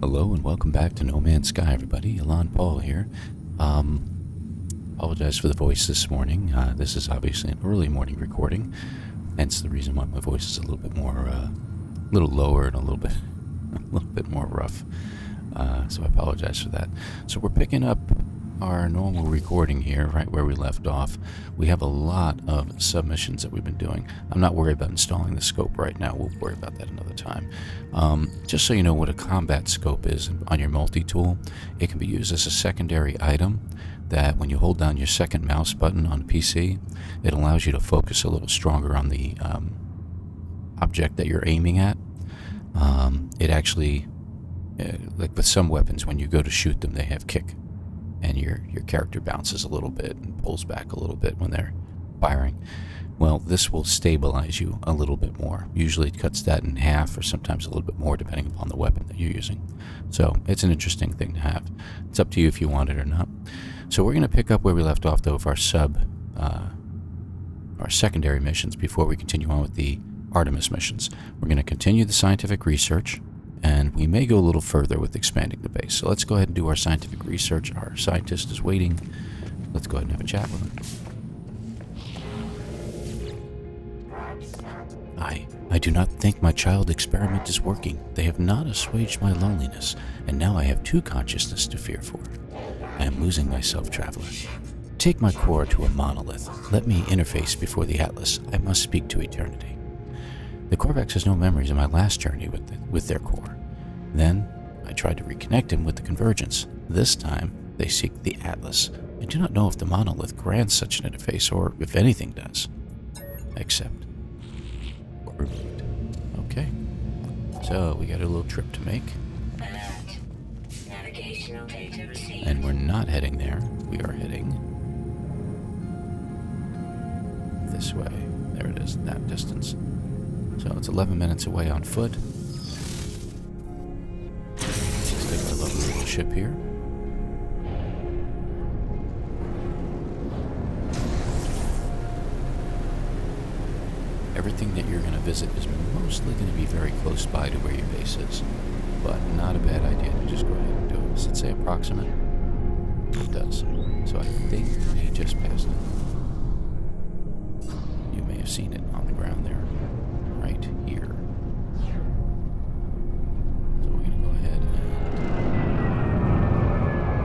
Hello and welcome back to No Man's Sky, everybody. ElanPaul here. Apologize for the voice this morning. This is obviously an early morning recording, hence the reason why my voice is a little bit more, a little lower and a little bit more rough. So I apologize for that. So we're picking up our normal recording here, right where we left off. We have a lot of submissions that we've been doing. I'm not worried about installing the scope right now. We'll worry about that another time. Just so you know what a combat scope is on your multi-tool, it can be used as a secondary item that when you hold down your second mouse button on a PC, it allows you to focus a little stronger on the object that you're aiming at. It actually, like with some weapons, when you go to shoot them, they have kick. And your character bounces a little bit and pulls back a little bit when they're firing. Well, this will stabilize you a little bit more. Usually it cuts that in half or sometimes a little bit more depending upon the weapon that you're using. So it's an interesting thing to have. It's up to you if you want it or not. So we're going to pick up where we left off though of our secondary missions before we continue on with the Artemis missions. We're going to continue the scientific research. And we may go a little further with expanding the base. So let's go ahead and do our scientific research. Our scientist is waiting. Let's go ahead and have a chat with him. I do not think my child experiment is working. They have not assuaged my loneliness, and now I have two consciousness to fear for. I am losing myself, traveler. Take my core to a monolith. Let me interface before the Atlas. I must speak to eternity. The Korvax has no memories of my last journey with their core. Then, I tried to reconnect him with the Convergence. This time, they seek the Atlas. I do not know if the Monolith grants such an interface, or if anything does. Except. Removed. Okay. So, we got a little trip to make. And we're not heading there. We are heading this way. There it is, that distance. So it's 11 minutes away on foot. Let's take the lovely little ship here. Everything that you're going to visit is mostly going to be very close by to where your base is, but not a bad idea to just go ahead and do it. Does it say approximate? It does. So I think we just passed it. You may have seen it on the ground there. Right here. So we're going to go ahead and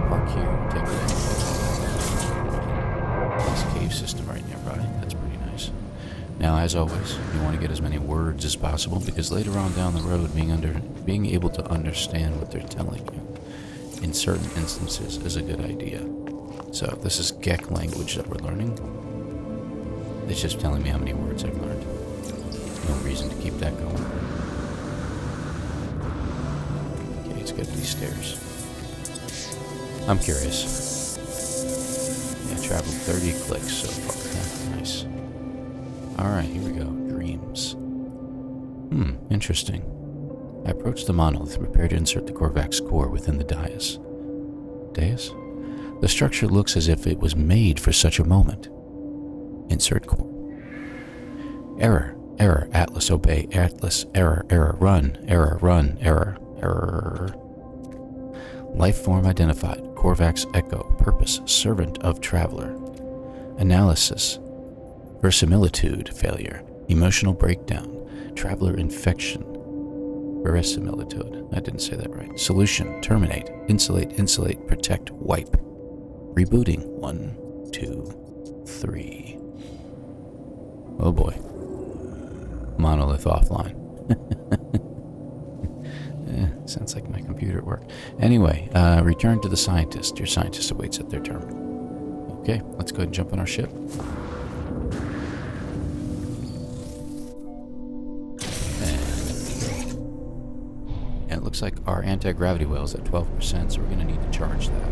park here and take a look. Nice cave system right nearby. That's pretty nice. Now, as always, you want to get as many words as possible because later on down the road, being able to understand what they're telling you in certain instances is a good idea. So this is Gek language that we're learning. It's just telling me how many words I've learned. No reason to keep that going. Okay, let's get these stairs. I'm curious. Yeah, I traveled 30 clicks so far. Huh? Nice. Alright, here we go. Dreams. Interesting. I approached the monolith, prepared to insert the Korvax core within the dais. Dais? The structure looks as if it was made for such a moment. Insert core. Error. Error, Atlas, obey, Atlas, error, error, run, error, run, error, error. Life form identified, Korvax echo, purpose, servant of traveler. Analysis, verisimilitude, failure, emotional breakdown, traveler infection, verisimilitude, I didn't say that right. Solution, terminate, insulate, insulate, protect, wipe. Rebooting, 1, 2, 3. Oh boy. Monolith offline. Sounds like my computer at work. Anyway, return to the scientist. Your scientist awaits at their terminal. Okay, let's go ahead and jump on our ship. And it looks like our anti-gravity well is at 12%, so we're going to need to charge that.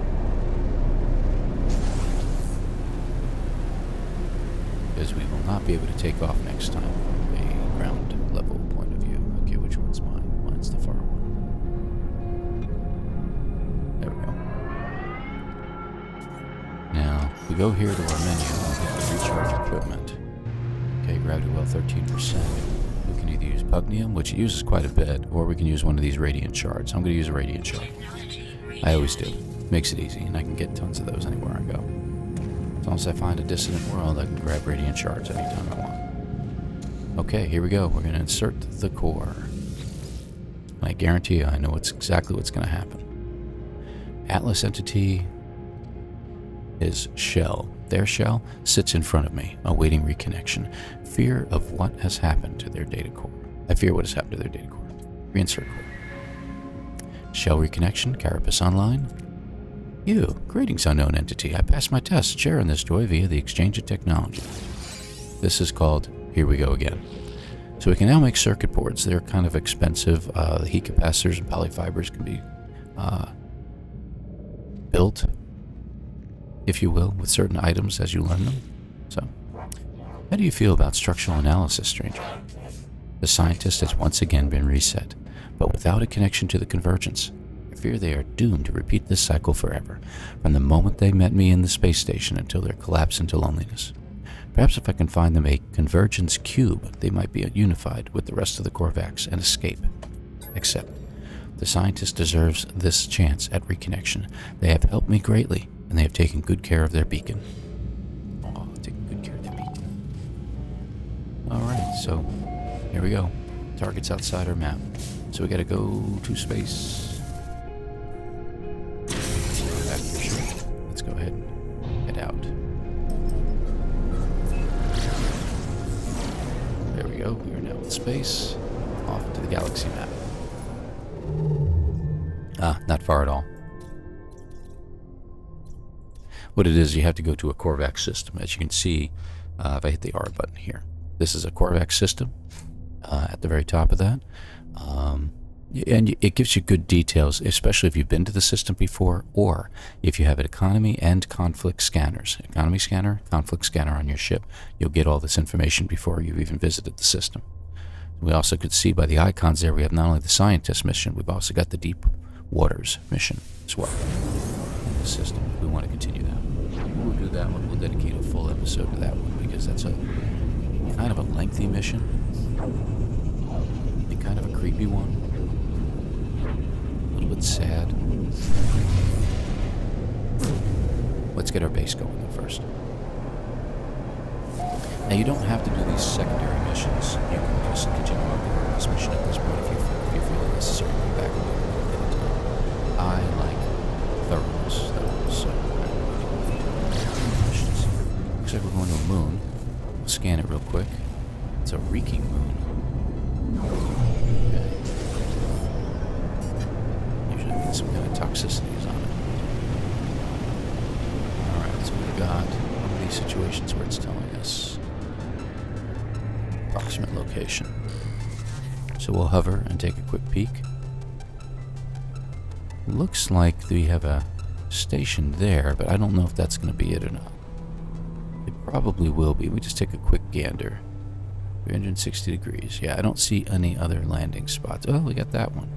Because we will not be able to take off next time. Ground level point of view. Okay, which one's mine? Mine's the far one. There we go. Now, if we go here to our menu, we have to recharge equipment. Okay, gravity well 13%. We can could use Pugnium, which it uses quite a bit, or we can use one of these Radiant Shards. I'm going to use a Radiant Shard. I always do. Makes it easy, and I can get tons of those anywhere I go. As long as I find a Dissident World, I can grab Radiant Shards anytime I want. Okay, here we go. We're going to insert the core. I guarantee you, I know exactly what's going to happen. Atlas entity is shell. Their shell sits in front of me, awaiting reconnection. Fear of what has happened to their data core. I fear what has happened to their data core. Reinsert core. Shell reconnection, Carapace online. You, greetings unknown entity. I passed my test, share in this joy via the exchange of technology. This is called, here we go again. So we can now make circuit boards. They're kind of expensive. The heat capacitors and polyfibers can be built, if you will, with certain items as you lend them. So, how do you feel about structural analysis, stranger? The Scientist has once again been reset, but without a connection to the Convergence. I fear they are doomed to repeat this cycle forever, from the moment they met me in the space station until their collapse into loneliness. Perhaps if I can find them a Convergence cube, they might be unified with the rest of the Korvax and escape. Except, the Scientist deserves this chance at reconnection. They have helped me greatly, and they have taken good care of their beacon. Oh, taking good care of their beacon. Alright, so here we go. Target's outside our map. So we gotta go to space. Back for sure. Let's go ahead and head out. There we go. We are now in space. Off to the galaxy map. Ah, not far at all. What it is, you have to go to a Korvax system. As you can see, if I hit the R button here, this is a Korvax system at the very top of that. And it gives you good details, especially if you've been to the system before, or if you have an economy and conflict scanners. Economy scanner, conflict scanner on your ship. You'll get all this information before you've even visited the system. We also could see by the icons there, we have not only the Scientist mission, we've also got the Deep Waters mission as well. The system, we want to continue that. We'll do that one. We'll dedicate a full episode to that one because that's a kind of a lengthy mission and kind of a creepy one. A little bit sad. Let's get our base going though first. Now you don't have to do these secondary missions. You can just continue on this mission at this point if you feel necessary. Go back and do it a little bit at a time. I like thoroughness though, so I really don't do these missions. Looks like we're going to a moon. We'll scan it real quick. It's a reeking moon. Okay. Usually there's some kind of toxicities on it. Alright, so we've got one of these situations where it's telling us approximate location. So we'll hover and take a quick peek. Looks like we have a station there, but I don't know if that's going to be it or not. It probably will be. We just take a quick gander. 360 degrees. Yeah, I don't see any other landing spots. Oh, we got that one.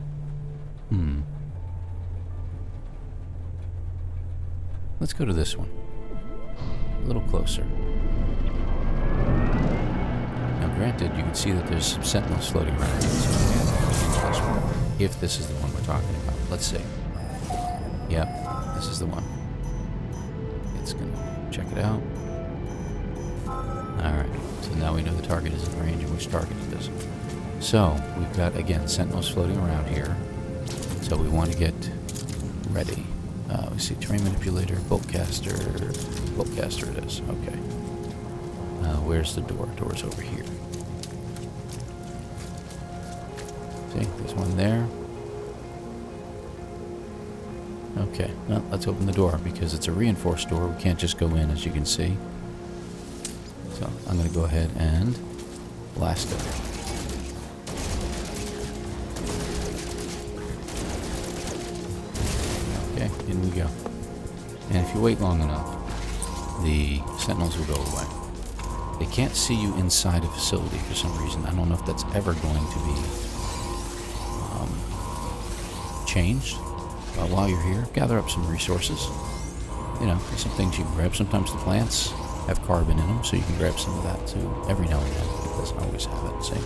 Let's go to this one. A little closer. Granted, you can see that there's some sentinels floating around. If this is the one we're talking about. Let's see. Yep, this is the one. It's gonna check it out. Alright, so now we know the target is in range and which target it is. So, we've got, again, sentinels floating around here. So we want to get ready. We see terrain manipulator, bolt caster it is, okay. Where's the door? Door's over here. See, there's one there. Okay, well, let's open the door because it's a reinforced door. We can't just go in, as you can see. So I'm going to go ahead and blast it. Okay, in we go. And if you wait long enough, the sentinels will go away. They can't see you inside a facility for some reason. I don't know if that's ever going to be changed. But while you're here, gather up some resources. You know, there's some things you can grab. Sometimes the plants have carbon in them, so you can grab some of that too every now and then. It doesn't always have it, see?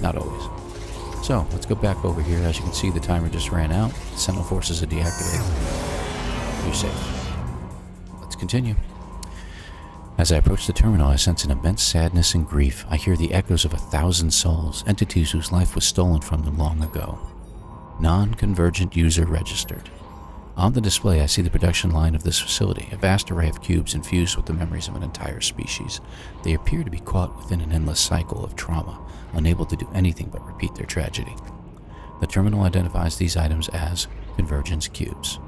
Not always. So, let's go back over here. As you can see, the timer just ran out. Sentinel forces are deactivated. You're safe. Let's continue. As I approach the terminal, I sense an immense sadness and grief. I hear the echoes of 1,000 souls, entities whose life was stolen from them long ago. Non-convergent user registered. On the display, I see the production line of this facility, a vast array of cubes infused with the memories of an entire species. They appear to be caught within an endless cycle of trauma, unable to do anything but repeat their tragedy. The terminal identifies these items as Convergence cubes.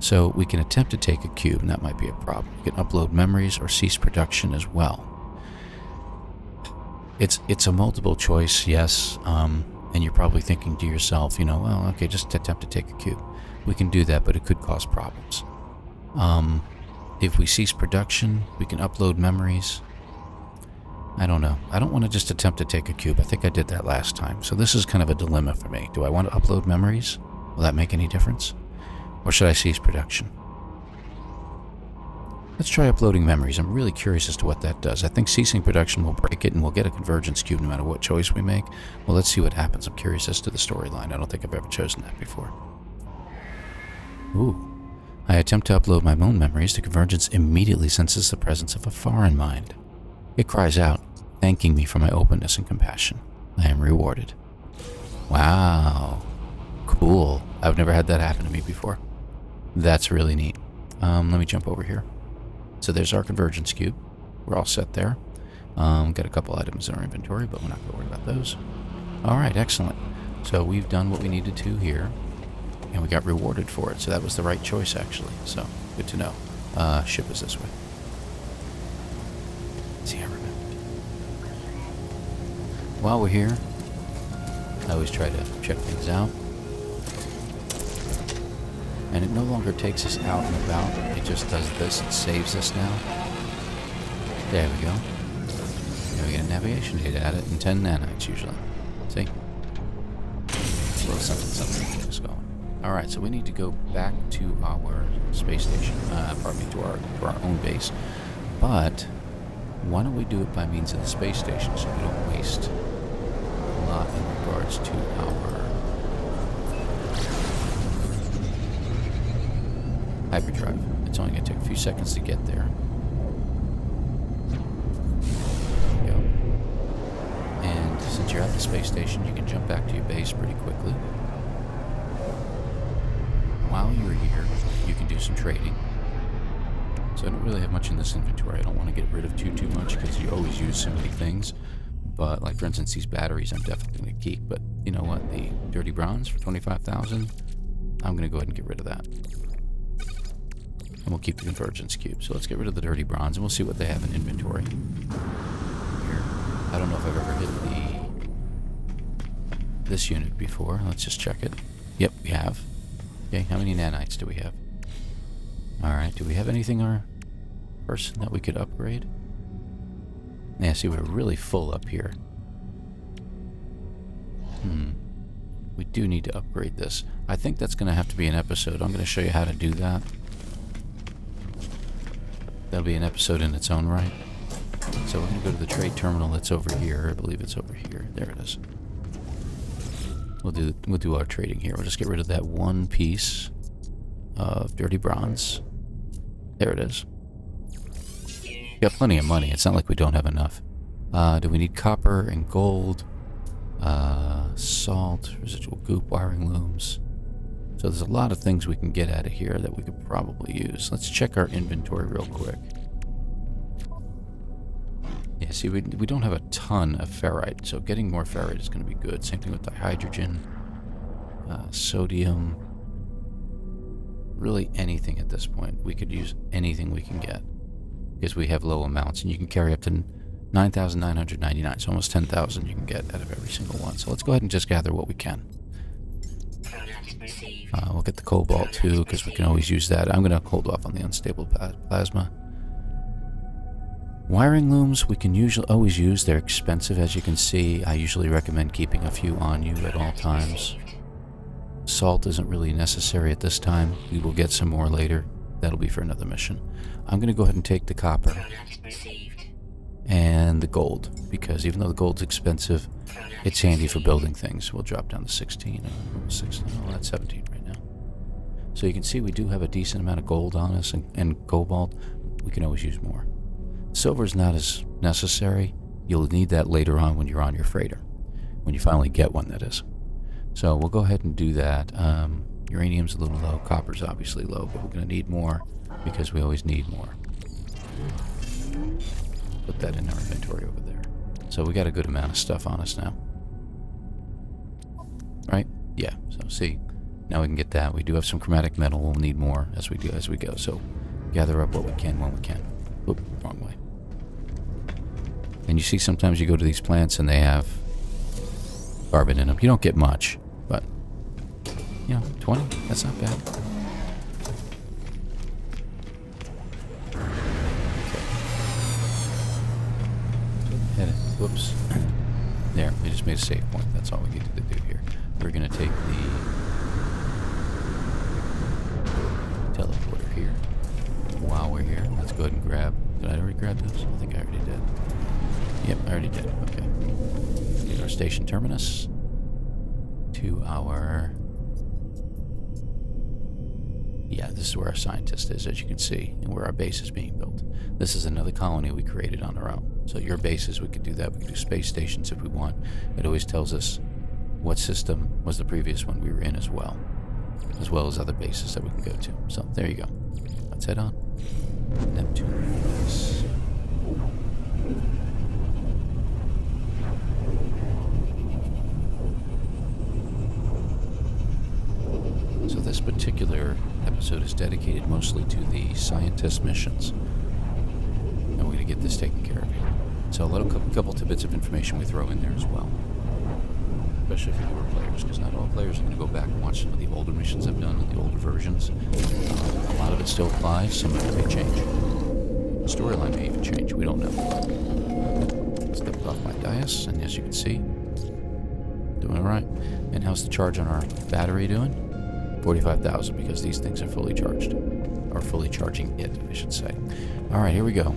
So we can attempt to take a cube, and that might be a problem. We can upload memories or cease production as well. It's a multiple choice, yes, and you're probably thinking to yourself, you know, well, okay, just attempt to take a cube. We can do that, but it could cause problems. If we cease production, we can upload memories. I don't know. I don't want to just attempt to take a cube. I think I did that last time. So this is kind of a dilemma for me. Do I want to upload memories? Will that make any difference? Or should I cease production? Let's try uploading memories. I'm really curious as to what that does. I think ceasing production will break it, and we'll get a Convergence cube no matter what choice we make. Well, let's see what happens. I'm curious as to the storyline. I don't think I've ever chosen that before. Ooh. I attempt to upload my own memories. The Convergence immediately senses the presence of a foreign mind. It cries out, thanking me for my openness and compassion. I am rewarded. Wow. Cool. I've never had that happen to me before. That's really neat. Let me jump over here. So there's our Convergence cube. We're all set there. Got a couple items in our inventory, but we're not going to worry about those. Alright, excellent. So we've done what we needed to here, and we got rewarded for it. So that was the right choice, actually. So, good to know. Ship is this way. See, I remembered. While we're here, I always try to check things out. And it no longer takes us out and about. It just does this. It saves us now. There we go. And we get a navigation data at it in 10 nanites usually. See? A little something is going. Alright, so we need to go back to our space station. Pardon me, to our own base. But why don't we do it by means of the space station so we don't waste a lot in regards to our hyperdrive. It's only going to take a few seconds to get there. There we go. And since you're at the space station, you can jump back to your base pretty quickly. While you're here, you can do some trading. So I don't really have much in this inventory. I don't want to get rid of too much because you always use so many things. But like for instance, these batteries, I'm definitely going to keep. But you know what? The dirty bronze for 25,000. I'm going to go ahead and get rid of that. And we'll keep the Convergence cube. So let's get rid of the dirty bronze, and we'll see what they have in inventory. Here. I don't know if I've ever hit this unit before. Let's just check it. Yep, we have. Okay, how many nanites do we have? Alright, do we have anything in our person that we could upgrade? Yeah, see, we're really full up here. We do need to upgrade this. I think that's going to have to be an episode. I'm going to show you how to do that. That'll be an episode in its own right. So we're going to go to the trade terminal that's over here. I believe it's over here. There it is. We'll do our trading here. We'll just get rid of that one piece of dirty bronze. There it is. We've got plenty of money. It's not like we don't have enough. Do we need copper and gold? Salt, residual goop, wiring looms. So there's a lot of things we can get out of here that we could probably use. Let's check our inventory real quick. Yeah, see, we don't have a ton of ferrite, so getting more ferrite is going to be good. Same thing with dihydrogen, sodium, really anything at this point. We could use anything we can get because we have low amounts, and you can carry up to 9,999, so almost 10,000 you can get out of every single one. So let's go ahead and just gather what we can. We'll get the cobalt too, because we can always use that. I'm going to hold off on the unstable plasma. Wiring looms we can usually always use. They're expensive, as you can see. I usually recommend keeping a few on you at all times. Salt isn't really necessary at this time. We will get some more later. That'll be for another mission. I'm going to go ahead and take the copper. and the gold, because even though the gold's expensive, it's handy for building things. We'll drop down to 16, and 16, well, that's 17 right now. So you can see we do have a decent amount of gold on us, and cobalt. We can always use more. Silver's not as necessary. You'll need that later on when you're on your freighter, when you finally get one, that is. So we'll go ahead and do that. Uranium's a little low, copper's obviously low, but we're gonna need more because we always need more. Put that in our inventory over there. So we got a good amount of stuff on us now. Right? Yeah, so see, now we can get that. We do have some chromatic metal, we'll need more as we go. So gather up what we can when we can. Oop, wrong way. And you see sometimes you go to these plants and they have carbon in them. You don't get much, but you know, 20, that's not bad. Whoops. There, we just made a save point. That's all we need to do here. We're gonna take the teleporter here. While we're here, let's go ahead and grab. Did I already grab this? I think I already did. Yep, I already did. Okay. Get our station terminus to our. Yeah, this is where our scientist is, as you can see, and where our base is being built. This is another colony we created on our own. So your bases, we could do that. We could do space stations if we want. It always tells us what system was the previous one we were in as well as other bases that we can go to. So there you go. Let's head on. Neptune. Yes. So this particular episode is dedicated mostly to the scientist missions. And we're going to get this taken care of here. So a little couple tidbits of information we throw in there as well. Especially for newer players, because not all players are going to go back and watch some of the older missions I've done and the older versions. A lot of it still applies, some of it may change. The storyline may even change, we don't know. Stepped off my dais, and as you can see, doing alright. And how's the charge on our battery doing? 45,000, because these things are fully charged. Or fully charging it, I should say. Alright, here we go.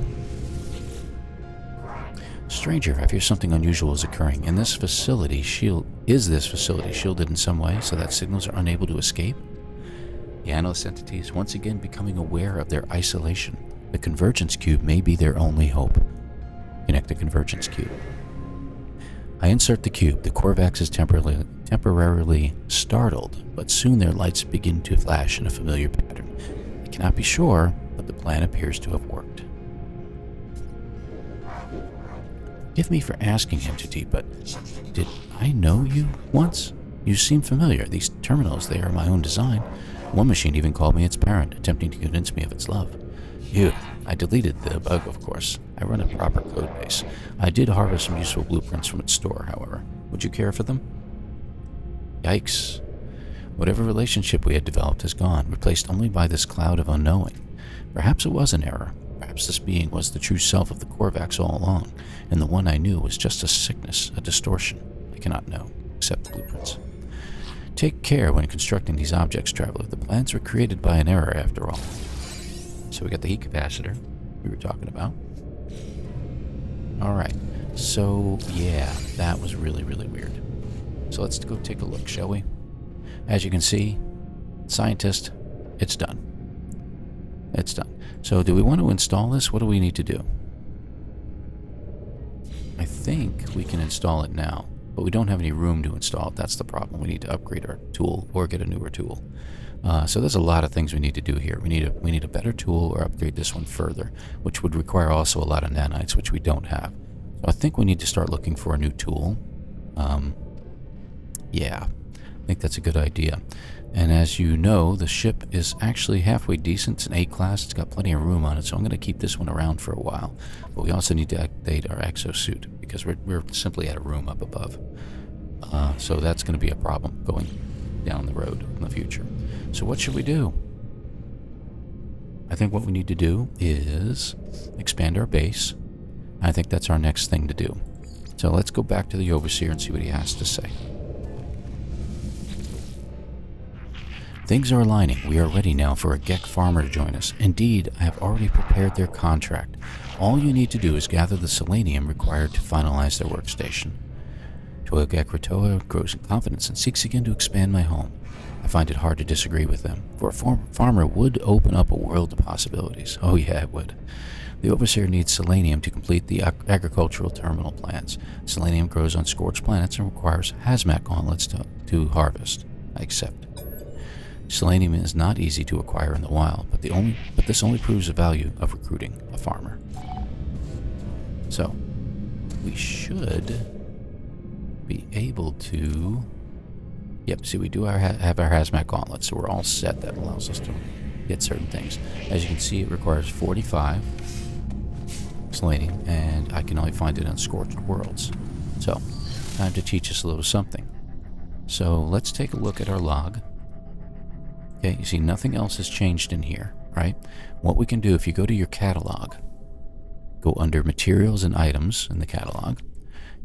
Stranger, I fear something unusual is occurring. In this facility, is this facility shielded in some way so that signals are unable to escape? The analyst entity is once again becoming aware of their isolation. The Convergence Cube may be their only hope. Connect the Convergence Cube. I insert the cube. The Korvax is temporarily startled, but soon their lights begin to flash in a familiar pattern. I cannot be sure, but the plan appears to have worked. Forgive me for asking, Entity, but did I know you once? You seem familiar. These terminals, they are my own design. One machine even called me its parent, attempting to convince me of its love. Ew, I deleted the bug, of course. I run a proper code base. I did harvest some useful blueprints from its store, however. Would you care for them? Yikes. Whatever relationship we had developed is gone, replaced only by this cloud of unknowing. Perhaps it was an error. Perhaps this being was the true self of the Korvax all along, and the one I knew was just a sickness, a distortion. I cannot know, except the blueprints. Take care when constructing these objects, Traveler. The plans were created by an error, after all. So we got the heat capacitor we were talking about. Alright, so yeah, that was really, really weird. So let's go take a look, shall we? As you can see, scientist, it's done. It's done. So do we want to install this? What do we need to do? I think we can install it now, but we don't have any room to install it. That's the problem. We need to upgrade our tool or get a newer tool. So there's a lot of things we need to do here. We need a better tool or upgrade this one further, which would require also a lot of nanites, which we don't have. So I think we need to start looking for a new tool. Yeah, I think that's a good idea. And as you know, the ship is actually halfway decent. It's an A-class. It's got plenty of room on it, so I'm going to keep this one around for a while. But we also need to update our exosuit, because we're simply out of room up above. So that's going to be a problem going down the road in the future. So what should we do? I think what we need to do is expand our base. I think that's our next thing to do. So let's go back to the overseer and see what he has to say. Things are aligning. We are ready now for a Gek farmer to join us. Indeed, I have already prepared their contract. All you need to do is gather the selenium required to finalize their workstation. Rokek Uskra grows in confidence and seeks again to expand my home. I find it hard to disagree with them, for a farmer would open up a world of possibilities. Oh yeah, it would. The Overseer needs selenium to complete the agricultural terminal plans. Selenium grows on scorched planets and requires hazmat gauntlets to harvest. I accept. Selenium is not easy to acquire in the wild, but this only proves the value of recruiting a farmer. So, we should be able to, yep, see, we do have our hazmat gauntlets, so we're all set. That allows us to get certain things. As you can see, it requires 45 selenium, and I can only find it on scorched worlds. So, time to teach us a little something. So, let's take a look at our log. Okay, you see, nothing else has changed in here, right? What we can do, if you go to your catalog, go under materials and items in the catalog,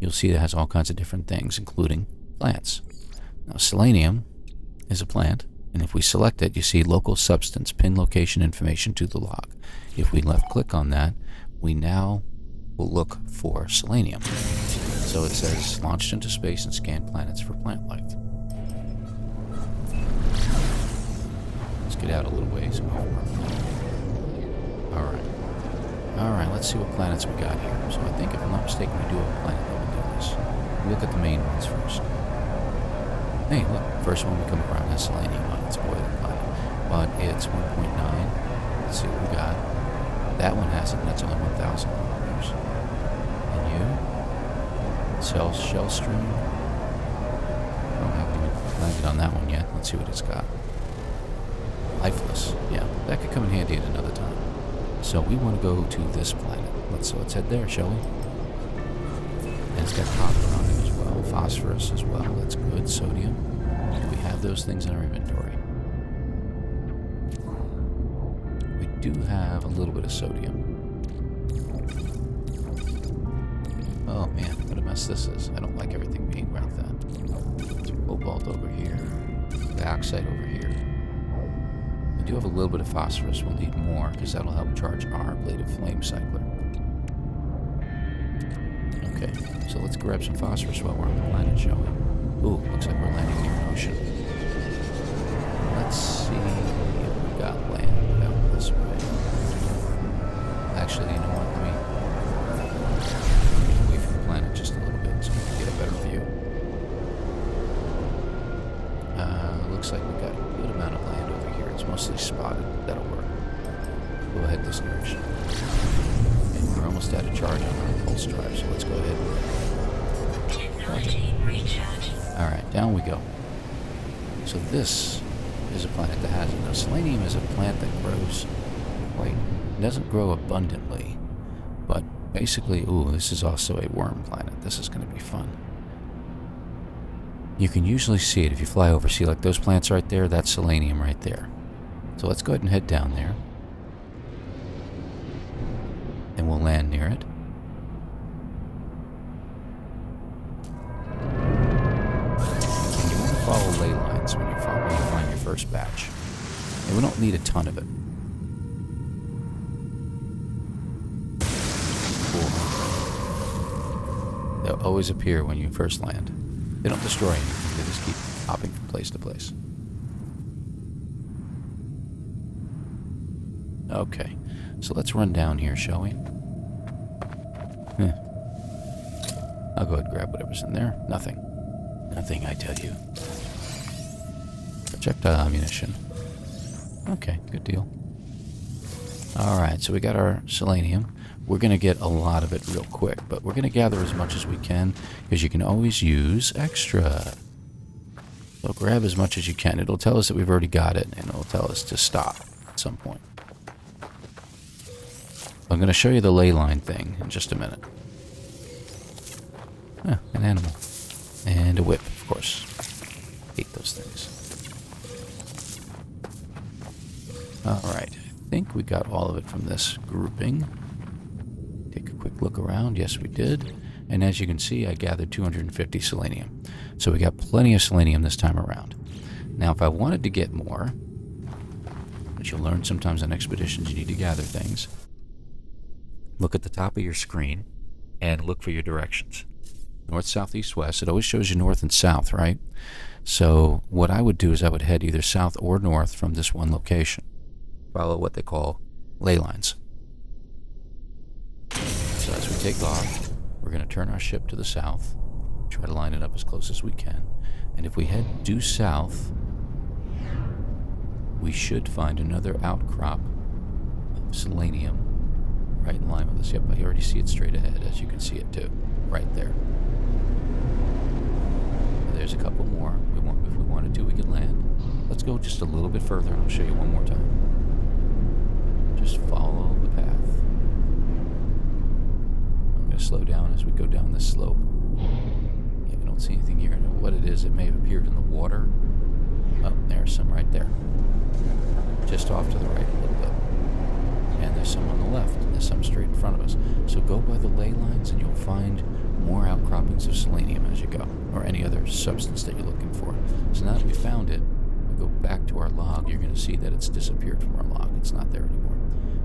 you'll see it has all kinds of different things, including plants. Now, selenium is a plant, and if we select it, you see local substance, pin location information to the log. If we left-click on that, we now will look for selenium. So it says, launched into space and scanned planets for plant life. Let's get out a little ways. All right, let's see what planets we got here. So I think, if I'm not mistaken, we do have a planet. Look at the main ones first. Hey, look, first one we come around has selenium on its boiling planet, but it's 1.9. Let's see what we got. That one has it, and that's only 1,000 kilometers. And you? Shell stream? I don't have to land it on that one yet. Let's see what it's got. Lifeless. Yeah, that could come in handy at another time. So we want to go to this planet. Let's head there, shall we? And it's got copper on it. Phosphorus as well, that's good. Sodium. We have those things in our inventory. We do have a little bit of sodium. Oh man, what a mess this is. I don't like everything being around that. There's cobalt over here, dioxide over here. We do have a little bit of phosphorus. We'll need more because that'll help charge our Blade of Flame cycler. Okay, so let's grab some phosphorus while we're on the planet, shall we? Ooh, looks like we're landing near an ocean. Let's see if we got land out this way. Actually, you know what? Let me get away from the planet just a little bit so we can get a better view. Looks like we got a good amount of land over here. It's mostly spotted, but that'll work. We'll head this direction. We're almost out of charge on our pulse drive, so let's go ahead. Technology recharge. Alright, down we go. So this is a planet that has it. Now, selenium is a plant that grows quite... It doesn't grow abundantly, but basically... Ooh, this is also a worm planet. This is going to be fun. You can usually see it if you fly over. See, like those plants right there, that's selenium right there. So let's go ahead and head down there. And we'll land near it. And you want to follow ley lines when you find your first batch. And we don't need a ton of it. Cool. They'll always appear when you first land. They don't destroy anything, they just keep hopping from place to place. Okay. So let's run down here, shall we? I'll go ahead and grab whatever's in there. Nothing. Nothing, I tell you. Projectile ammunition. Okay, good deal. Alright, so we got our selenium. We're going to get a lot of it real quick, but we're going to gather as much as we can, because you can always use extra. So grab as much as you can. It'll tell us that we've already got it, and it'll tell us to stop at some point. I'm going to show you the ley line thing in just a minute. Ah, an animal. And a whip, of course. Hate those things. Alright, I think we got all of it from this grouping. Take a quick look around. Yes, we did. And as you can see, I gathered 250 selenium. So we got plenty of selenium this time around. Now, if I wanted to get more, which you'll learn sometimes on expeditions, you need to gather things. look at the top of your screen and look for your directions. North, south, east, west. It always shows you north and south, right? So what I would do is I would head either south or north from this one location. Follow what they call ley lines. So as we take off, we're going to turn our ship to the south, try to line it up as close as we can. And if we head due south, we should find another outcrop of selenium right in line with us. Yep, I already see it straight ahead, as you can see it too, right there. There's a couple more. If we wanted to, we could land. Let's go just a little bit further and I'll show you one more time. Just follow the path. I'm going to slow down as we go down this slope. Yeah, we don't see anything here. I don't know what it is. It may have appeared in the water. Oh, there's some right there. Just off to the right a little bit. And there's some on the left. And there's some straight in front of us. So go by the ley lines and you'll find more outcroppings of selenium as you go, or any other substance that you're looking for. So now that we found it, we go back to our log. You're going to see that it's disappeared from our log. It's not there anymore.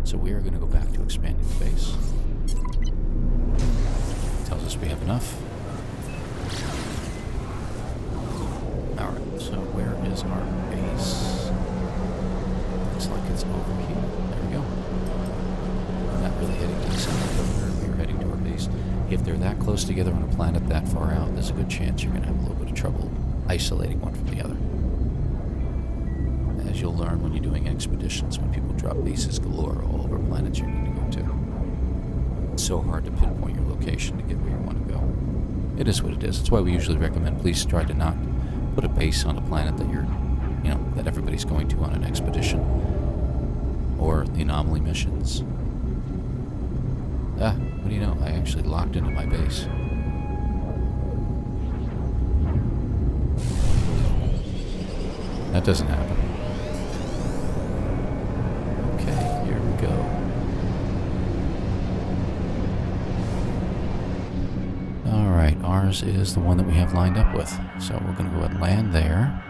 So we are going to go back to expanding the base. It tells us we have enough. Alright, so where is our base? Looks like it's over here. There we go. We're not really heading to the center. We're heading to our base. If they're that close together on a planet that far out, there's a good chance you're going to have a little bit of trouble isolating one from the other. As you'll learn when you're doing expeditions, when people drop bases galore all over planets you need to go to. It's so hard to pinpoint your location to get where you want to go. It is what it is. That's why we usually recommend please try to not put a base on a planet that you're, that everybody's going to on an expedition. Or the anomaly missions. Ah, what do you know? I actually locked into my base. That doesn't happen. Okay, here we go. Alright, ours is the one that we have lined up with. So we're going to go ahead and land there.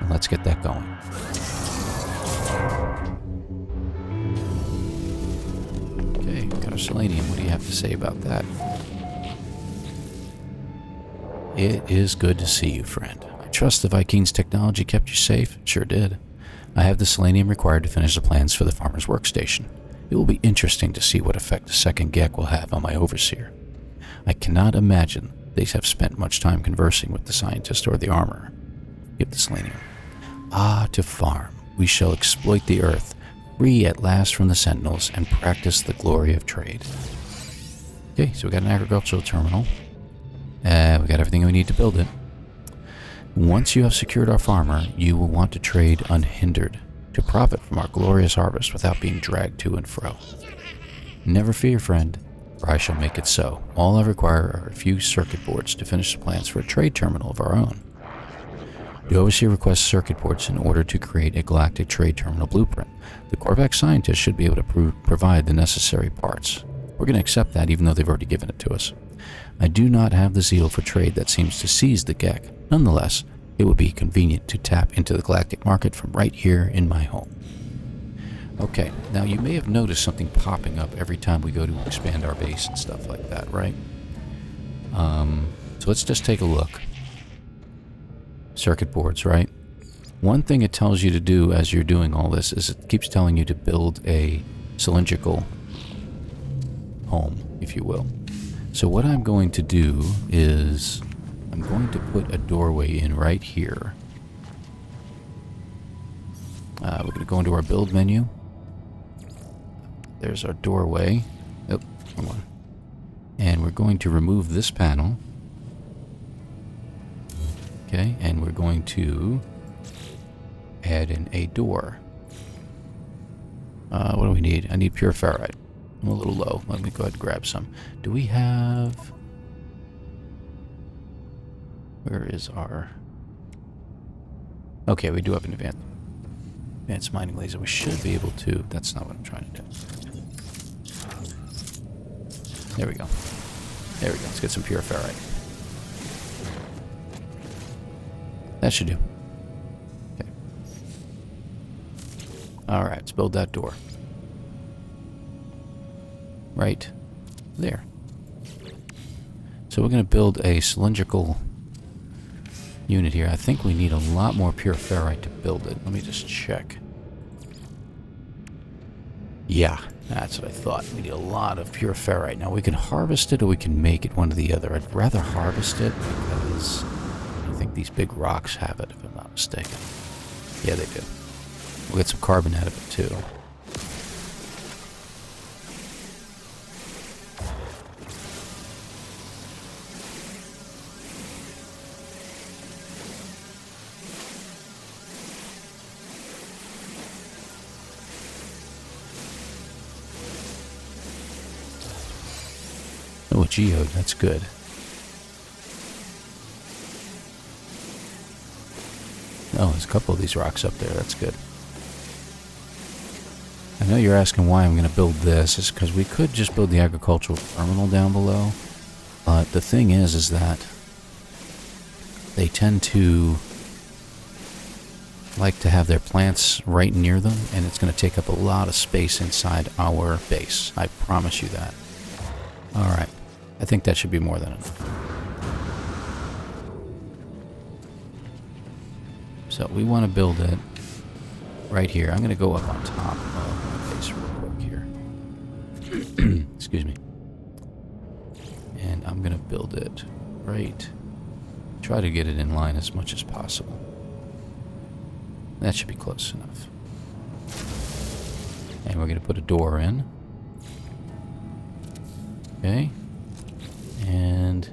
And let's get that going. Selenium, what do you have to say about that? It is good to see you, friend. I trust the Viking's technology kept you safe. It sure did. I have the selenium required to finish the plans for the farmer's workstation. It will be interesting to see what effect the second Gek will have on my overseer. I cannot imagine they have spent much time conversing with the scientist or the armorer. Give the selenium. Ah, to farm. We shall exploit the earth. Free at last from the sentinels and practice the glory of trade. Okay, so we got an agricultural terminal. We got everything we need to build it. Once you have secured our farmer, you will want to trade unhindered to profit from our glorious harvest without being dragged to and fro. Never fear, friend, for I shall make it so. All I require are a few circuit boards to finish the plans for a trade terminal of our own. The Overseer requests circuit boards in order to create a galactic trade terminal blueprint. The Korvax scientists should be able to provide the necessary parts. We're going to accept that even though they've already given it to us. I do not have the zeal for trade that seems to seize the Gek. Nonetheless, it would be convenient to tap into the galactic market from right here in my home. Okay, now you may have noticed something popping up every time we go to expand our base and stuff like that, right? So let's just take a look. Circuit boards, right? One thing it tells you to do as you're doing all this is it keeps telling you to build a cylindrical home, if you will. So what I'm going to do is I'm going to put a doorway in right here. We're going to go into our build menu. There's our doorway. Oh, come on. And we're going to remove this panel. Okay, and we're going to add in a door. What do we need? I need pure ferrite. I'm a little low. Let me go ahead and grab some. Do we have... Where is our... Okay, we do have an advanced mining laser. We should be able to... That's not what I'm trying to do. There we go. There we go. Let's get some pure ferrite. That should do. Okay. Alright, let's build that door. right there. So we're going to build a cylindrical unit here. I think we need a lot more pure ferrite to build it. Let me just check. Yeah, that's what I thought. We need a lot of pure ferrite. Now we can harvest it or we can make it, one or the other. I'd rather harvest it because I think these big rocks have it, if I'm not mistaken. Yeah, they do. We'll get some carbon out of it too. Oh, geode, that's good. Oh, there's a couple of these rocks up there, that's good. I know you're asking why I'm going to build this. It's because we could just build the agricultural terminal down below. But the thing is that they tend to like to have their plants right near them, and it's going to take up a lot of space inside our base. I promise you that. Alright. I think that should be more than enough. So we want to build it right here. I'm going to go up on top of my base real quick here. Excuse me. And I'm going to build it right. Try to get it in line as much as possible. That should be close enough. And we're going to put a door in. Okay, and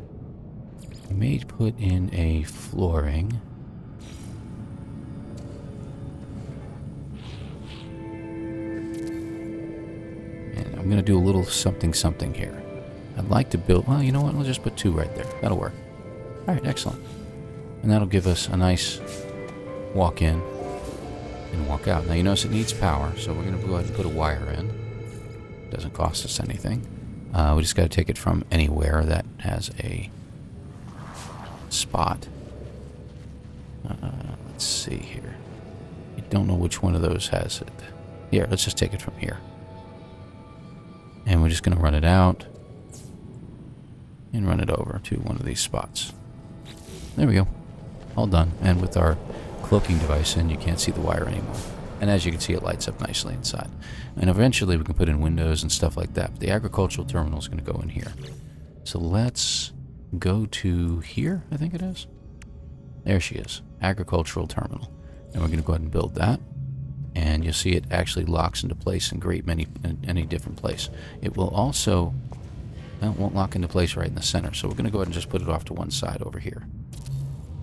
I may put in a flooring. And I'm going to do a little something here. I'd like to build, well, you know what, we'll just put two right there. That'll work. Alright, excellent. And that'll give us a nice walk in and walk out. Now you notice it needs power, so we're going to go ahead and put a wire in. Doesn't cost us anything. We just got to take it from anywhere that has a spot. Let's see here. I don't know which one of those has it. Here, let's just take it from here. And we're just going to run it out. And run it over to one of these spots. There we go. All done. And with our cloaking device in, you can't see the wire anymore. And as you can see, it lights up nicely inside. And eventually we can put in windows and stuff like that. But the agricultural terminal is going to go in here. So let's go to here, I think it is. There she is, agricultural terminal. And we're going to go ahead and build that. And you'll see it actually locks into place in any different place. It will also, well, it won't lock into place right in the center. So we're going to go ahead and just put it off to one side over here.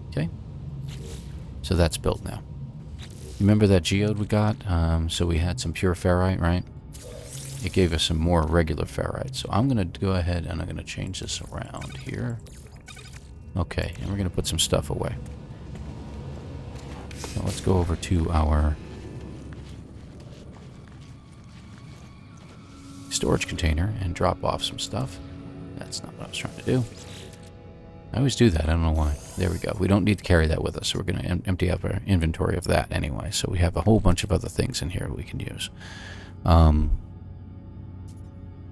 Okay? So that's built now. Remember that geode we got? So we had some pure ferrite, right? It gave us some more regular ferrite. So I'm going to go ahead and I'm going to change this around here. Okay, and we're going to put some stuff away. Now let's go over to our storage container and drop off some stuff. That's not what I was trying to do. I always do that, I don't know why. There we go. We don't need to carry that with us, so we're going to empty out our inventory of that anyway. So we have a whole bunch of other things in here we can use.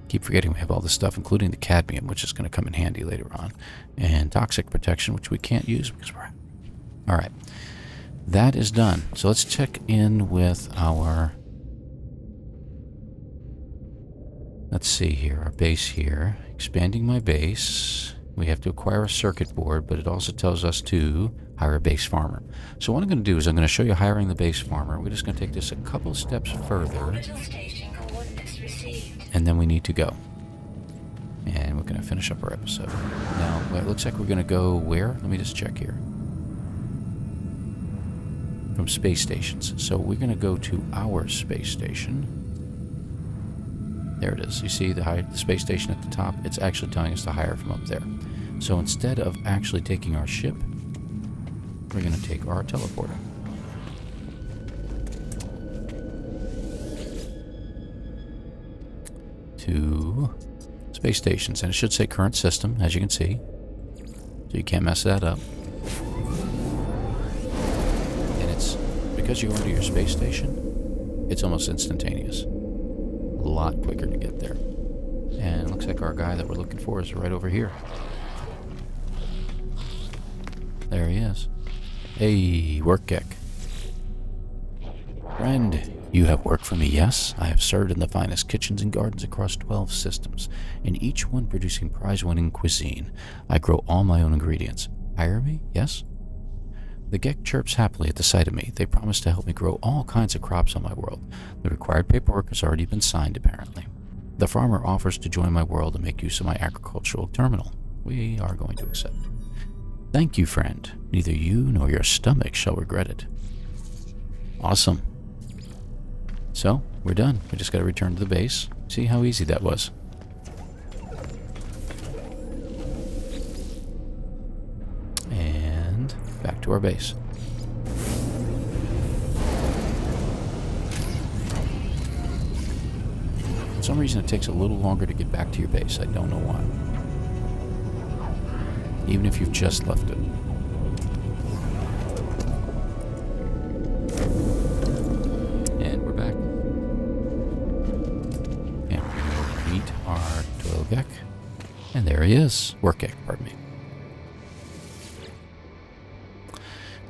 Keep forgetting we have all this stuff, including the cadmium, which is going to come in handy later on. And toxic protection, which we can't use because we're... Alright. That is done. So let's check in with our... Let's see here, our base here. Expanding my base... We have to acquire a circuit board, but it also tells us to hire a base farmer. So what I'm going to do is I'm going to show you hiring the base farmer. We're just going to take this a couple steps further. And then we need to go. And we're going to finish up our episode. Now, it looks like we're going to go where? Let me just check here. From space stations. So we're going to go to our space station. There it is. You see the space station at the top? It's actually telling us to hire from up there. So instead of actually taking our ship, we're going to take our teleporter. To space stations. And it should say current system, as you can see. So you can't mess that up. And it's because you order your space station, it's almost instantaneous. A lot quicker to get there. like our guy that we're looking for is right over here. There he is. Hey, work, Gek. Friend, you have worked for me, yes? I have served in the finest kitchens and gardens across 12 systems, and each one producing prize-winning cuisine. I grow all my own ingredients. Hire me, yes? The Gek chirps happily at the sight of me. They promise to help me grow all kinds of crops on my world. The required paperwork has already been signed, apparently. The farmer offers to join my world and make use of my agricultural terminal. We are going to accept. Thank you, friend. Neither you nor your stomach shall regret it. Awesome. So, we're done. We just gotta return to the base. See how easy that was. And back to our base. For some reason, it takes a little longer to get back to your base. I don't know why. Even if you've just left it. Gek. And there he is. Rokek, pardon me.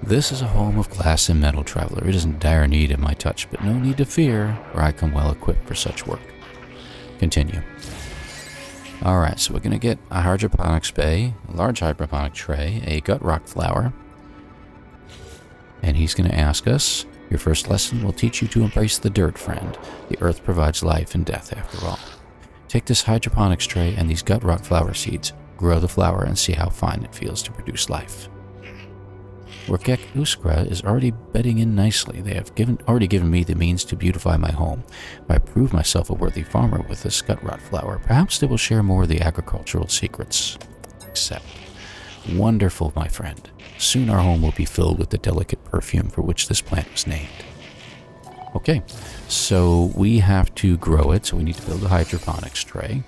This is a home of glass and metal, traveler. It is in dire need of my touch, but no need to fear, for I come well equipped for such work. Continue. Alright, so we're going to get a hydroponics bay, a large hydroponic tray, a gut rock flower, and he's going to ask us, your first lesson will teach you to embrace the dirt, friend. The earth provides life and death after all. Take this hydroponics tray and these gut rock flower seeds, grow the flower, and see how fine it feels to produce life. Rokek Uskra is already bedding in nicely. They have already given me the means to beautify my home. I prove myself a worthy farmer with this gut rock flower. Perhaps they will share more of the agricultural secrets. Except, wonderful, my friend. Soon our home will be filled with the delicate perfume for which this plant was named. Okay, so we have to grow it, so we need to build a hydroponics tray.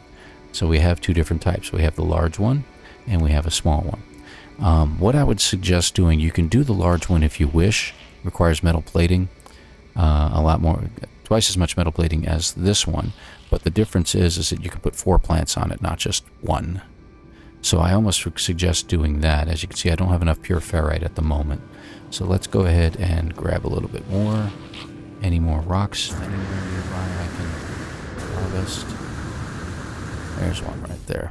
So we have two different types. We have the large one, and we have a small one. What I would suggest doing, you can do the large one if you wish. It requires metal plating, a lot more, twice as much metal plating as this one. But the difference is that you can put 4 plants on it, not just one. So I almost suggest doing that. As you can see, I don't have enough pure ferrite at the moment. So let's go ahead and grab a little bit more. Any more rocks anywhere nearby I can harvest? There's one right there.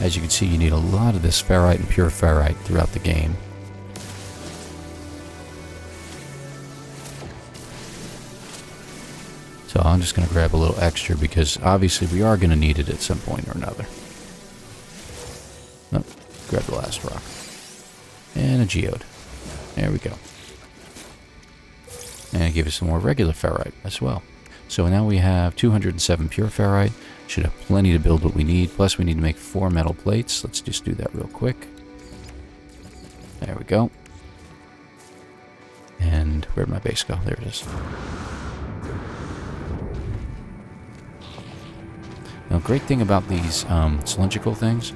As you can see, you need a lot of this ferrite and pure ferrite throughout the game. So I'm just going to grab a little extra because obviously we are going to need it at some point or another. Oh, grab the last rock. And a geode. There we go. And give us some more regular ferrite as well. So now we have 207 pure ferrite. Should have plenty to build what we need. Plus we need to make 4 metal plates. Let's just do that real quick. There we go. And where'd my base go? There it is. Now, great thing about these cylindrical things,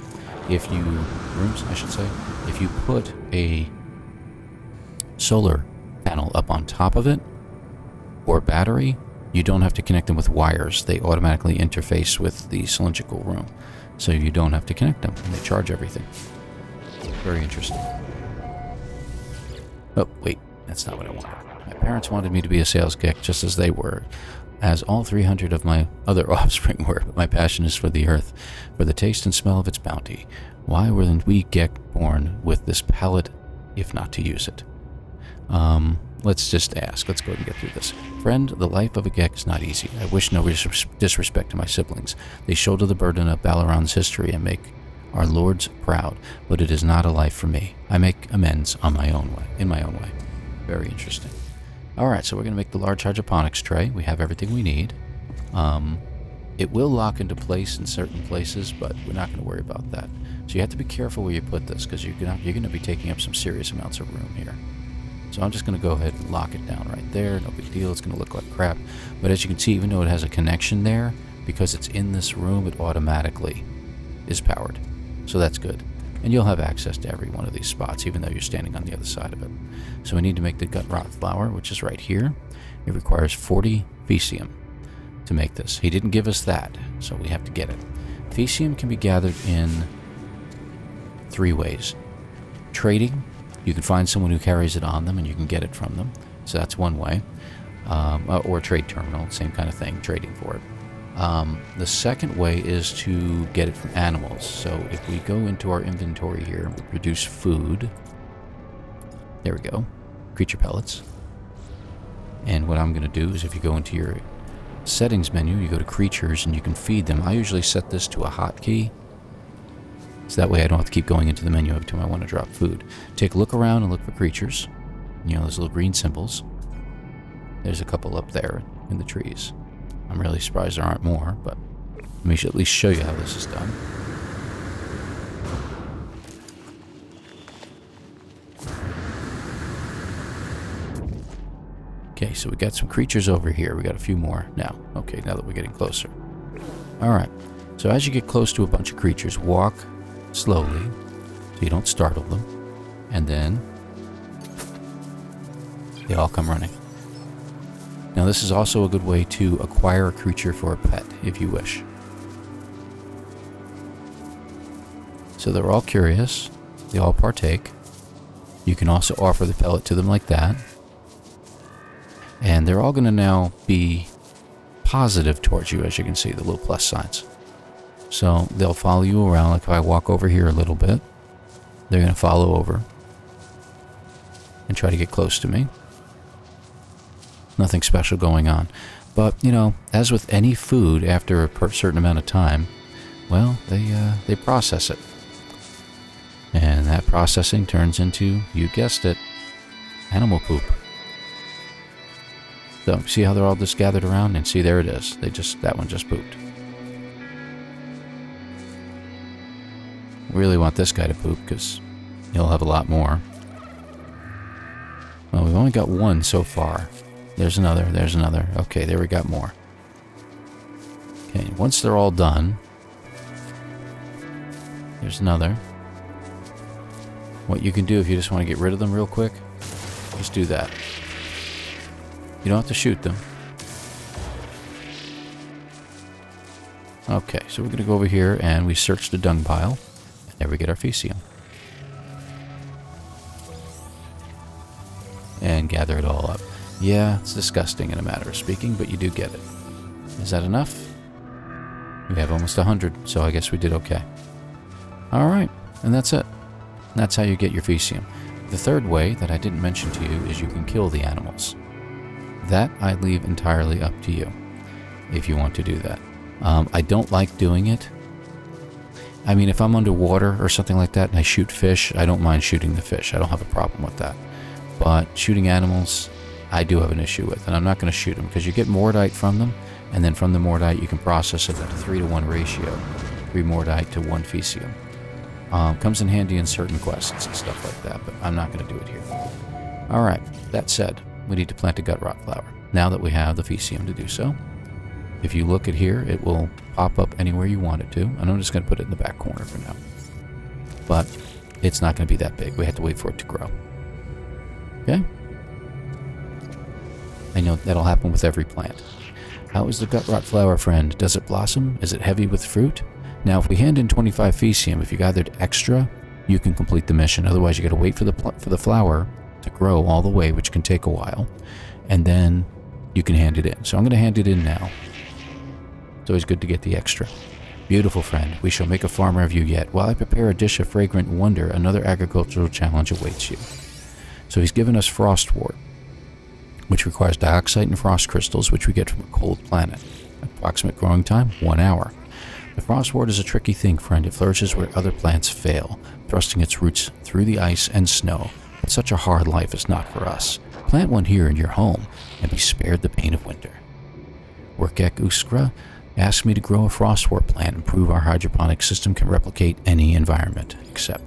if you put a solar panel up on top of it, or battery, you don't have to connect them with wires. They automatically interface with the cylindrical room, so you don't have to connect them, and they charge everything. Very interesting. Oh, wait, that's not what I wanted. My parents wanted me to be a sales geek, just as they were, as all 300 of my other offspring were, but my passion is for the earth, for the taste and smell of its bounty. Why were we Gek born with this palate, if not to use it? Let's just ask. Let's go ahead and get through this. Friend, the life of a Gek is not easy. I wish no disrespect to my siblings. They shoulder the burden of Balaron's history and make our lords proud, but it is not a life for me. I make amends on my own way, in my own way. Very interesting. Alright, so we're going to make the large hydroponics tray. We have everything we need. It will lock into place in certain places, but we're not going to worry about that. So you have to be careful where you put this, because you're going to be taking up some serious amounts of room here. So I'm just going to go ahead and lock it down right there. No big deal. It's going to look like crap. But as you can see, even though it has a connection there, because it's in this room, it automatically is powered. So that's good. And you'll have access to every one of these spots, even though you're standing on the other side of it. So we need to make the gut rock flower, which is right here. It requires 40 Fecium to make this. He didn't give us that, so we have to get it. Fecium can be gathered in three ways. Trading, you can find someone who carries it on them and you can get it from them. So that's one way. Or a trade terminal, same kind of thing, trading for it. The second way is to get it from animals. So if we go into our inventory here, we'll produce food. There we go. Creature pellets. And what I'm going to do is if you go into your settings menu, you go to creatures and you can feed them. I usually set this to a hotkey. So that way I don't have to keep going into the menu every time I want to drop food. Take a look around and look for creatures. You know, those little green symbols. There's a couple up there in the trees. I'm really surprised there aren't more, but let me at least show you how this is done. Okay, so we got some creatures over here. We got a few more now. Okay, now that we're getting closer. All right, so as you get close to a bunch of creatures, walk slowly so you don't startle them, and then they all come running. Now this is also a good way to acquire a creature for a pet, if you wish. So they're all curious, they all partake. You can also offer the pellet to them like that. And they're all going to now be positive towards you, as you can see, the little plus signs. So they'll follow you around, like if I walk over here a little bit, they're going to follow over and try to get close to me. Nothing special going on. But, you know, as with any food, after a certain amount of time, well, they process it. And that processing turns into, you guessed it, animal poop. So, see how they're all just gathered around? And see, there it is. They just, that one just pooped. Really want this guy to poop, because he'll have a lot more. Well, we've only got one so far. There's another, there's another. Okay, there we got more. Okay, once they're all done, there's another. What you can do if you just want to get rid of them real quick, just do that. You don't have to shoot them. Okay, so we're going to go over here and we search the dung pile. And there we get our Fecium. And gather it all up. Yeah, it's disgusting in a matter of speaking, but you do get it. Is that enough? We have almost 100, so I guess we did okay. All right, and that's it. That's how you get your Fecium. The third way that I didn't mention to you is you can kill the animals. That I leave entirely up to you, if you want to do that. I don't like doing it. I mean, if I'm underwater or something like that and I shoot fish, I don't mind shooting the fish. I don't have a problem with that. But shooting animals, I do have an issue with, and I'm not going to shoot them because you get Mordite from them, and then from the Mordite you can process it at a 3-to-1 ratio. 3 Mordite to 1 Fecium. Comes in handy in certain quests and stuff like that, but I'm not going to do it here. Alright, that said, we need to plant a gut rot flower, now that we have the Fecium to do so. If you look at here, it will pop up anywhere you want it to, and I'm just going to put it in the back corner for now. But it's not going to be that big, we have to wait for it to grow. Okay? I know that'll happen with every plant. How is the gut rot flower, friend? Does it blossom? Is it heavy with fruit? Now, if we hand in 25 Fecium, if you gathered extra, you can complete the mission. Otherwise, you got to wait for the flower to grow all the way, which can take a while, and then you can hand it in. So I'm going to hand it in now. It's always good to get the extra. Beautiful, friend. We shall make a farmer of you yet. While I prepare a dish of fragrant wonder, another agricultural challenge awaits you. So he's given us frostwort, which requires dioxide and frost crystals, which we get from a cold planet. Approximate growing time, 1 hour. The frostwort is a tricky thing, friend. It flourishes where other plants fail, thrusting its roots through the ice and snow. But such a hard life is not for us. Plant one here in your home, and be spared the pain of winter. Rokek Uskra asked me to grow a frostwort plant and prove our hydroponic system can replicate any environment, except.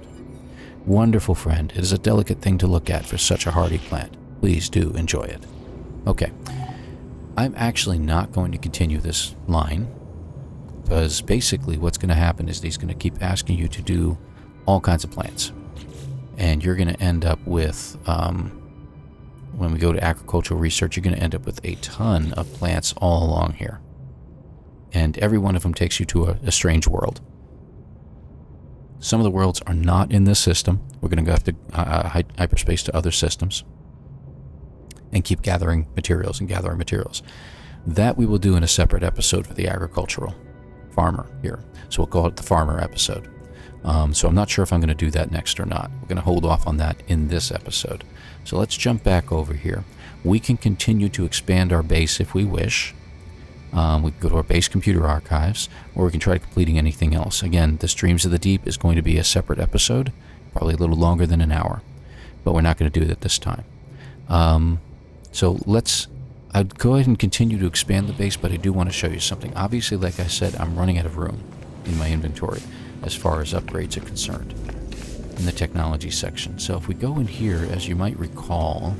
Wonderful, friend. It is a delicate thing to look at for such a hardy plant. Please do enjoy it. Okay, I'm actually not going to continue this line because basically what's going to happen is he's going to keep asking you to do all kinds of plants and you're going to end up with when we go to agricultural research, you're going to end up with a ton of plants all along here. And every one of them takes you to a strange world. Some of the worlds are not in this system. We're going to have to hyperspace to other systems and keep gathering materials and gathering materials. That we will do in a separate episode for the agricultural farmer here. So we'll call it the farmer episode. So I'm not sure if I'm going to do that next or not. We're going to hold off on that in this episode. So let's jump back over here. We can continue to expand our base if we wish. We can go to our base computer archives, or we can try completing anything else. Again, the Streams of the Deep is going to be a separate episode, probably a little longer than an hour, but we're not going to do that this time. So let's... I'd go ahead and continue to expand the base, but I do want to show you something. Obviously, like I said, I'm running out of room in my inventory as far as upgrades are concerned in the technology section. So if we go in here, as you might recall,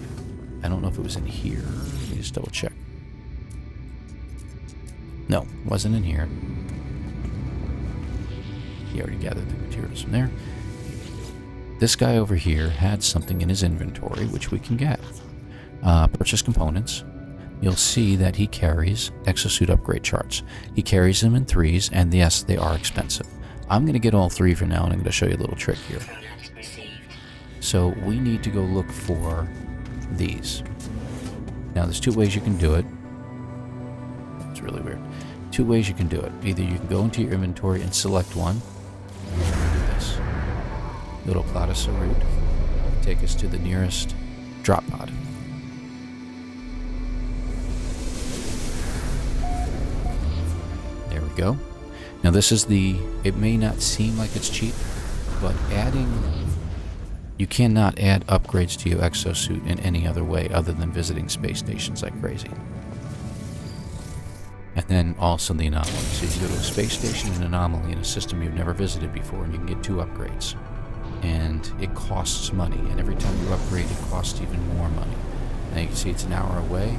I don't know if it was in here. Let me just double check. No, wasn't in here. He already gathered the materials from there. This guy over here had something in his inventory, which we can get. Purchase components. You'll see that he carries exosuit upgrade charts. He carries them in 3s, and yes, they are expensive. I'm going to get all 3 for now, and I'm going to show you a little trick here. So we need to go look for these. Now, there's 2 ways you can do it. It's really weird. 2 ways you can do it. Either you can go into your inventory and select one. Do this. Little platus root. Take us to the nearest drop pod. There we go. Now this is the, it may not seem like it's cheap, but adding, you cannot add upgrades to your exosuit in any other way other than visiting space stations like crazy. And then also the anomaly. So you can go to a space station, an anomaly, in a system you've never visited before, and you can get 2 upgrades. And it costs money, and every time you upgrade, it costs even more money. Now you can see it's an hour away,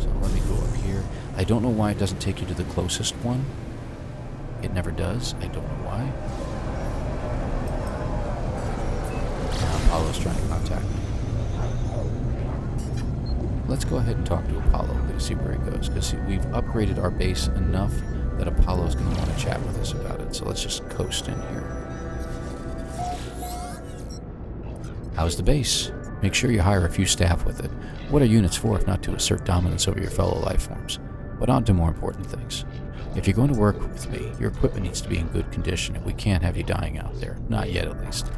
so let me go up here. I don't know why it doesn't take you to the closest one. It never does. I don't know why. Apollo's trying to contact me. Let's go ahead and talk to Apollo. We're going to see where it goes, because we've upgraded our base enough that Apollo's going to want to chat with us about it. So let's just coast in here. How's the base? Make sure you hire a few staff with it. What are units for if not to assert dominance over your fellow life forms? But on to more important things. If you're going to work with me, your equipment needs to be in good condition, and we can't have you dying out there. Not yet, at least.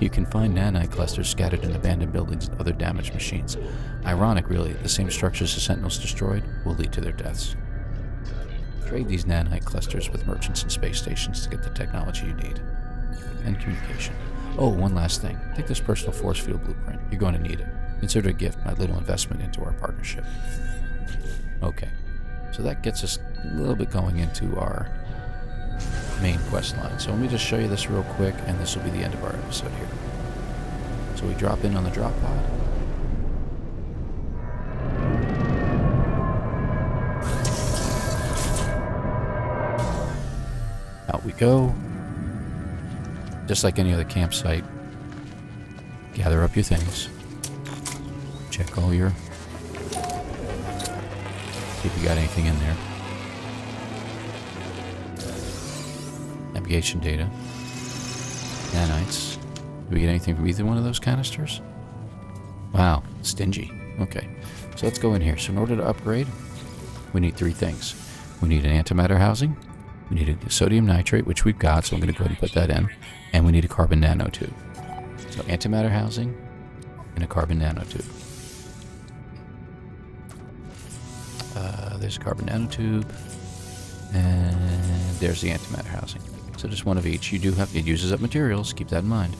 You can find nanite clusters scattered in abandoned buildings and other damaged machines. Ironic, really, the same structures the Sentinels destroyed will lead to their deaths. Trade these nanite clusters with merchants and space stations to get the technology you need. And communication. Oh, one last thing. Take this personal force field blueprint. You're going to need it. Consider a gift, my little investment into our partnership. Okay. So that gets us a little bit going into our main quest line. So let me just show you this real quick, and this will be the end of our episode here. So we drop in on the drop pod. Out we go. Just like any other campsite, gather up your things. Check all your... See if you got anything in there. Navigation data. Nanites. Did we get anything from either one of those canisters? Wow, stingy. Okay, so let's go in here. So in order to upgrade, we need 3 things. We need an antimatter housing, we need a sodium nitrate, which we've got, so I'm going to go ahead and put that in, and we need a carbon nanotube. So antimatter housing and a carbon nanotube. There's a carbon nanotube, and there's the antimatter housing. So just one of each. You do have, it uses up materials, keep that in mind.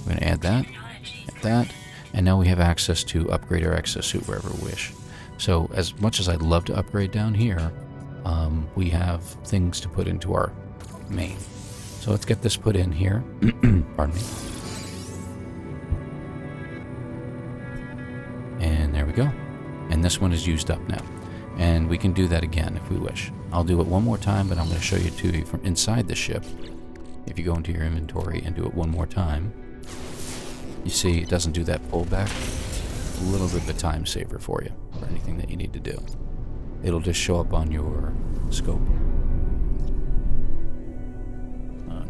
I'm going to add that, and now we have access to upgrade our exosuit wherever we wish. So as much as I'd love to upgrade down here, we have things to put into our main. So let's get this put in here. Pardon me. And there we go. And this one is used up now. And we can do that again if we wish. I'll do it one more time, but I'm going to show you to from inside the ship. If you go into your inventory and do it one more time, You see, it doesn't do that pullback. A little bit of a time saver for you, for anything that you need to do. It'll just show up on your scope.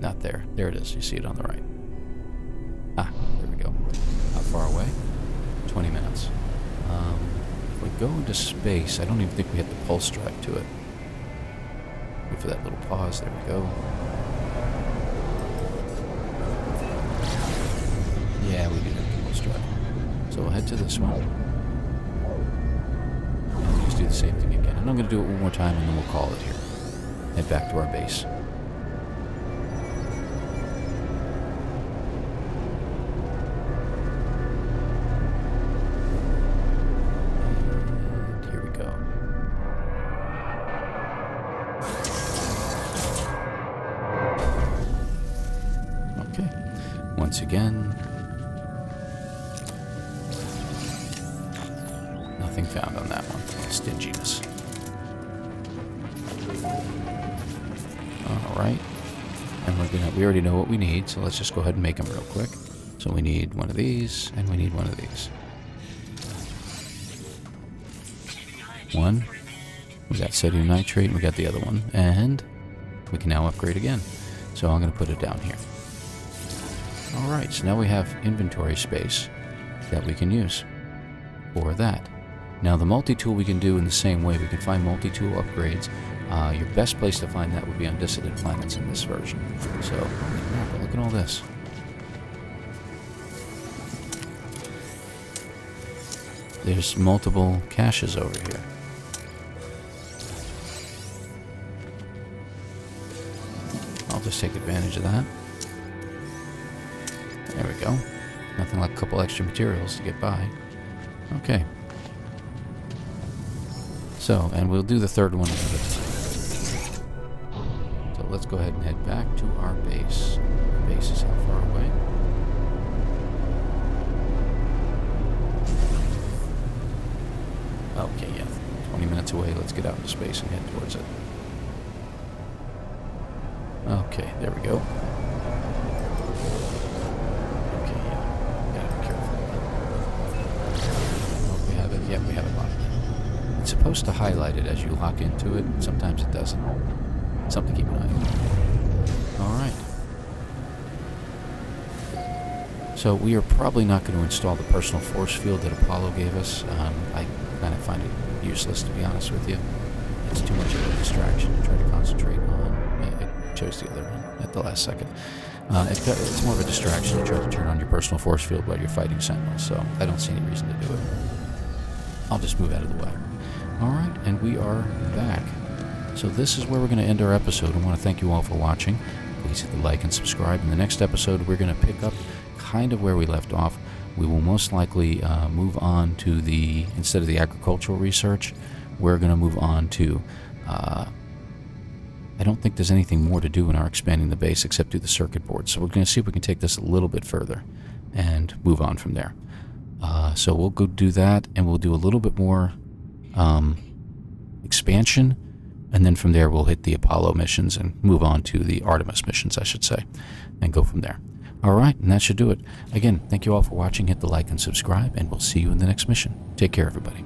Not there. There it is. You see it on the right. Ah, there we go. How far away? 20 minutes. If we go into space, I don't even think we have the pulse drive to it. Wait for that little pause. There we go. Yeah, we do have the pulse drive. So we'll head to this one. And we'll just do the same thing again. And I'm going to do it one more time, and then we'll call it here. Head back to our base. Once again, nothing found on that one. Stinginess. All right, and we already know what we need, so let's just go ahead and make them real quick. So we need one of these, and we need one of these. One. We got sodium nitrate, and we got the other one, and we can now upgrade again. So I'm going to put it down here. Alright, so now we have inventory space that we can use for that. Now the multi-tool we can do in the same way. We can find multi-tool upgrades. Your best place to find that would be on Dissident Planets in this version. So, yeah, but look at all this. There's multiple caches over here. I'll just take advantage of that. There we go. Nothing like a couple extra materials to get by. Okay. So, and we'll do the third one another time. So let's go ahead and head back to our base. The base is how far away? Okay, yeah. 20 minutes away. Let's get out into space and head towards it. Okay, there we go. To highlight it as you lock into it. Sometimes it doesn't. Something to keep an eye on. Alright. So we are probably not going to install the personal force field that Apollo gave us. I kind of find it useless, to be honest with you. It's too much of a distraction to try to concentrate on. I chose the other one at the last second. It's more of a distraction to try to turn on your personal force field while you're fighting Sentinels, so I don't see any reason to do it. I'll just move out of the way. Alright, and we are back. So this is where we're going to end our episode. I want to thank you all for watching. Please hit the like and subscribe. In the next episode, we're going to pick up kind of where we left off. We will most likely move on to the, instead of the agricultural research, we're going to move on to, I don't think there's anything more to do in our expanding the base except do the circuit board. So we're going to see if we can take this a little bit further and move on from there. So we'll go do that, and we'll do a little bit more expansion, and then from there we'll hit the Apollo missions and move on to the Artemis missions, I should say, and go from there. Alright, and that should do it. Again, thank you all for watching. Hit the like and subscribe, and we'll see you in the next mission. Take care, everybody.